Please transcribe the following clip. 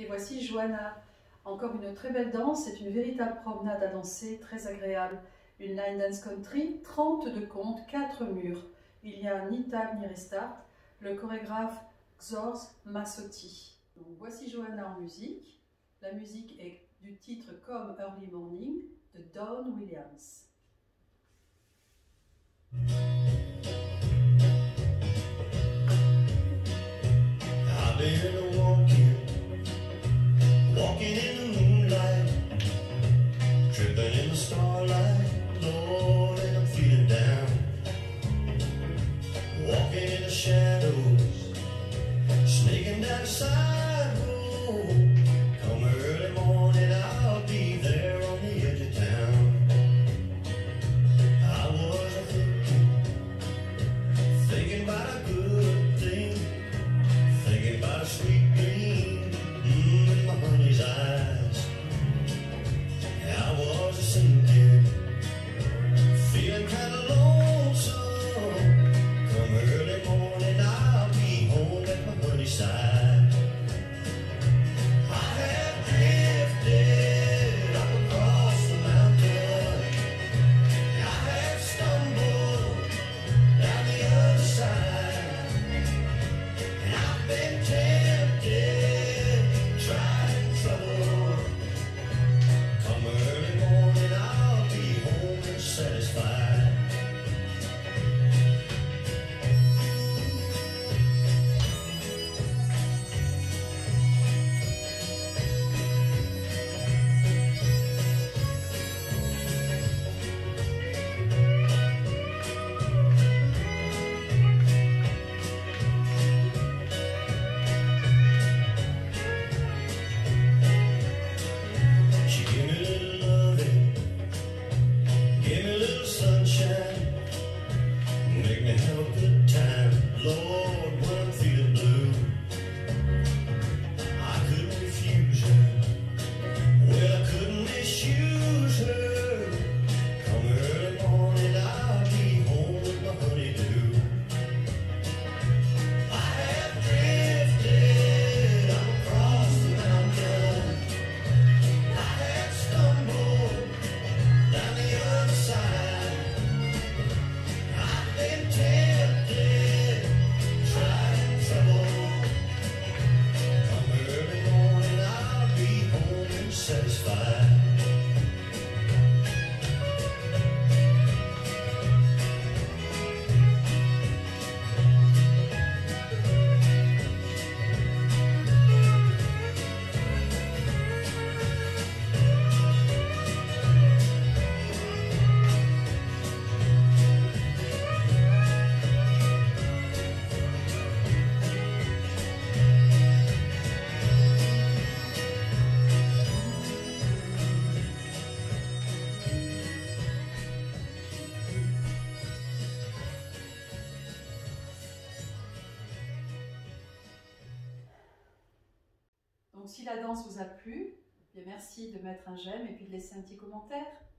Et voici Joana, encore une très belle danse, c'est une véritable promenade à danser, très agréable. Une line dance country, 32 comptes, 4 murs. Il y a ni tag ni restart, le chorégraphe Xose Massotti. Donc voici Joana en musique. La musique est du titre Come Early Morning de Don Williams. I've been walking in the moonlight, tripping in the starlight, Lord, and I'm feeling down. Walking in the shadows, sneaking down the side road. Come early morning, I'll be there on the edge of town. I wasn't thinking about a good thing, thinking about a sweet dream in my honey's eyes. I wasn't sinking, feeling kind of lonesome. Come early morning, I'll be home at my honey's side. Donc si la danse vous a plu, bien merci de mettre un j'aime et puis de laisser un petit commentaire.